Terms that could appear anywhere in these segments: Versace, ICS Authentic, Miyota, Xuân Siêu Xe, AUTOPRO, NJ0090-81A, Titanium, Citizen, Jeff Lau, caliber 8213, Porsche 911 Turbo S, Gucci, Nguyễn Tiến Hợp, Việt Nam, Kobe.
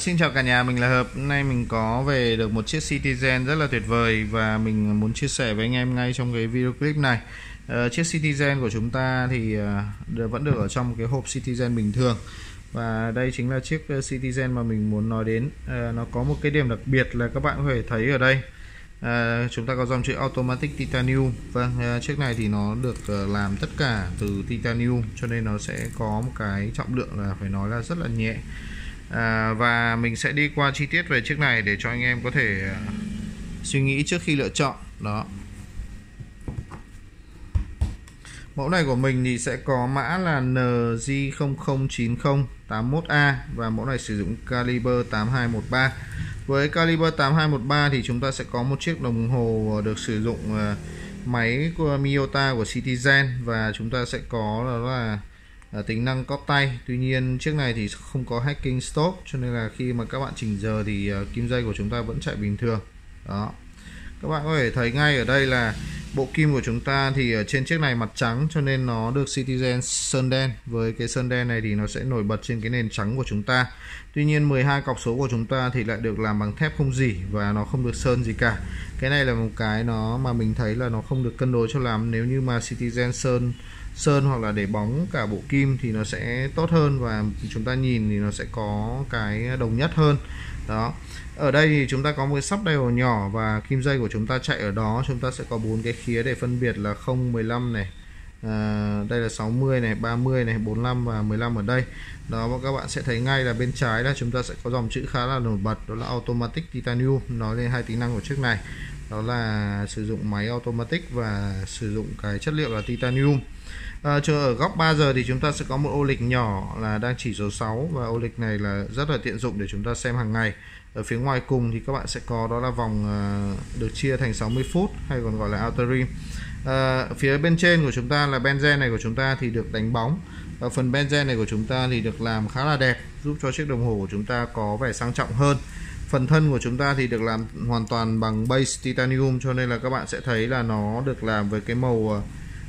Xin chào cả nhà, mình là Hợp. Hôm nay mình có về được một chiếc Citizen rất là tuyệt vời và mình muốn chia sẻ với anh em ngay trong cái video clip này. Chiếc Citizen của chúng ta thì vẫn được ở trong một cái hộp Citizen bình thường. Và đây chính là chiếc Citizen mà mình muốn nói đến. Nó có một cái điểm đặc biệt là các bạn có thể thấy ở đây. Chúng ta có dòng chữ Automatic Titanium. Vâng, chiếc này thì nó được làm tất cả từ Titanium, cho nên nó sẽ có một cái trọng lượng là phải nói là rất là nhẹ. Và mình sẽ đi qua chi tiết về chiếc này để cho anh em có thể suy nghĩ trước khi lựa chọn. Đó, mẫu này của mình thì sẽ có mã là NJ0090-81A và mẫu này sử dụng caliber 8213. Với caliber 8213 thì chúng ta sẽ có một chiếc đồng hồ được sử dụng máy của Miyota của Citizen, và chúng ta sẽ có đó là tính năng cóp tay. Tuy nhiên chiếc này thì không có hacking stop, cho nên là khi mà các bạn chỉnh giờ thì kim dây của chúng ta vẫn chạy bình thường. Đó, các bạn có thể thấy ngay ở đây là bộ kim của chúng ta thì ở trên chiếc này mặt trắng, cho nên nó được Citizen sơn đen. Với cái sơn đen này thì nó sẽ nổi bật trên cái nền trắng của chúng ta. Tuy nhiên 12 cọc số của chúng ta thì lại được làm bằng thép không rỉ và nó không được sơn gì cả. Cái này là một cái nó mà mình thấy là nó không được cân đối cho lắm. Nếu như mà Citizen sơn hoặc là để bóng cả bộ kim thì nó sẽ tốt hơn và chúng ta nhìn thì nó sẽ có cái đồng nhất hơn. Đó, ở đây thì chúng ta có một cái sắp dial nhỏ và kim dây của chúng ta chạy ở đó. Chúng ta sẽ có 4 cái khía để phân biệt là 0, 15 này, đây là 60 này, 30 này, 45 và 15 ở đây. Đó, và các bạn sẽ thấy ngay là bên trái là chúng ta sẽ có dòng chữ khá là nổi bật, đó là Automatic Titanium. Nói lên hai tính năng của chiếc này, đó là sử dụng máy automatic và sử dụng cái chất liệu là Titanium. Ở góc 3 giờ thì chúng ta sẽ có một ô lịch nhỏ là đang chỉ số 6, và ô lịch này là rất là tiện dụng để chúng ta xem hàng ngày. Ở phía ngoài cùng thì các bạn sẽ có đó là vòng được chia thành 60 phút hay còn gọi là outer rim. Phía bên trên của chúng ta là benzen này của chúng ta thì được đánh bóng. Phần benzen này của chúng ta thì được làm khá là đẹp, giúp cho chiếc đồng hồ của chúng ta có vẻ sang trọng hơn. Phần thân của chúng ta thì được làm hoàn toàn bằng base Titanium, cho nên là các bạn sẽ thấy là nó được làm với cái màu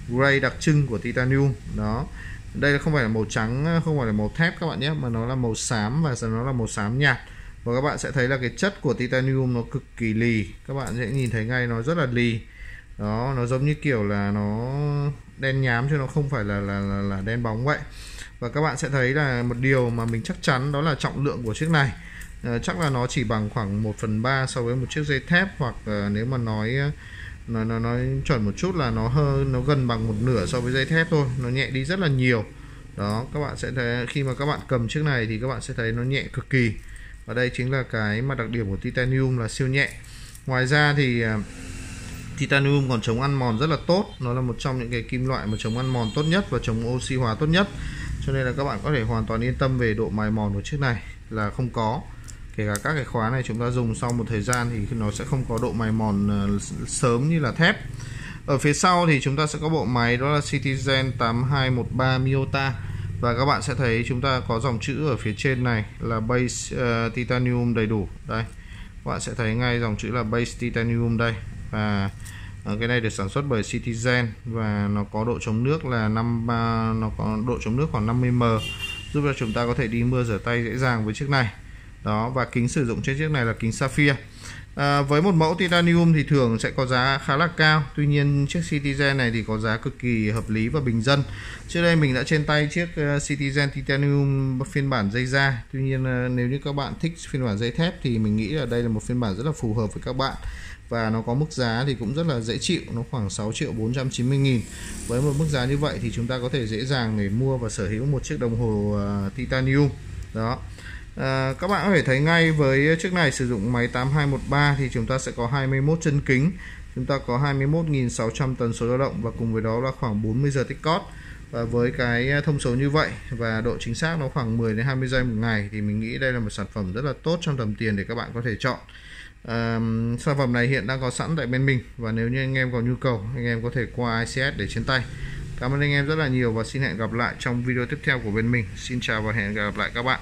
gray đặc trưng của Titanium. Đó, đây không phải là màu trắng, không phải là màu thép các bạn nhé, mà nó là màu xám, và nó là màu xám nhạt. Và các bạn sẽ thấy là cái chất của Titanium nó cực kỳ lì, các bạn sẽ nhìn thấy ngay nó rất là lì. Đó, nó giống như kiểu là nó đen nhám chứ nó không phải là đen bóng vậy. Và các bạn sẽ thấy là một điều mà mình chắc chắn đó là trọng lượng của chiếc này. Chắc là nó chỉ bằng khoảng 1/3 so với một chiếc dây thép, hoặc nếu mà nói chuẩn một chút là nó gần bằng 1/2 so với dây thép thôi. Nó nhẹ đi rất là nhiều. Đó, các bạn sẽ thấy khi mà các bạn cầm chiếc này thì các bạn sẽ thấy nó nhẹ cực kỳ. Và đây chính là cái mà đặc điểm của Titanium là siêu nhẹ. Ngoài ra thì Titanium còn chống ăn mòn rất là tốt. Nó là một trong những cái kim loại mà chống ăn mòn tốt nhất và chống oxy hóa tốt nhất, cho nên là các bạn có thể hoàn toàn yên tâm về độ mài mòn của chiếc này là không có. Kể cả các cái khóa này chúng ta dùng sau một thời gian thì nó sẽ không có độ mài mòn sớm như là thép. Ở phía sau thì chúng ta sẽ có bộ máy đó là Citizen 8213 Miyota, và các bạn sẽ thấy chúng ta có dòng chữ ở phía trên này là base Titanium đầy đủ. Đây, các bạn sẽ thấy ngay dòng chữ là base Titanium đây, và cái này được sản xuất bởi Citizen và nó có độ chống nước là nó có độ chống nước khoảng 50 mm, giúp cho chúng ta có thể đi mưa rửa tay dễ dàng với chiếc này. Đó, và kính sử dụng trên chiếc này là kính sapphire. Với một mẫu Titanium thì thường sẽ có giá khá là cao. Tuy nhiên chiếc Citizen này thì có giá cực kỳ hợp lý và bình dân. Trước đây mình đã trên tay chiếc Citizen Titanium phiên bản dây da. Tuy nhiên nếu như các bạn thích phiên bản dây thép thì mình nghĩ là đây là một phiên bản rất là phù hợp với các bạn. Và nó có mức giá thì cũng rất là dễ chịu, nó khoảng 6.490.000. Với một mức giá như vậy thì chúng ta có thể dễ dàng để mua và sở hữu một chiếc đồng hồ Titanium. Đó, các bạn có thể thấy ngay với chiếc này sử dụng máy 8213 thì chúng ta sẽ có 21 chân kính. Chúng ta có 21.600 tần số lao động và cùng với đó là khoảng 40 giờ tích cót. Và với cái thông số như vậy và độ chính xác nó khoảng 10 đến 20 giây một ngày thì mình nghĩ đây là một sản phẩm rất là tốt trong tầm tiền để các bạn có thể chọn. Sản phẩm này hiện đang có sẵn tại bên mình, và nếu như anh em có nhu cầu anh em có thể qua ICS để trên tay. Cảm ơn anh em rất là nhiều và xin hẹn gặp lại trong video tiếp theo của bên mình. Xin chào và hẹn gặp lại các bạn.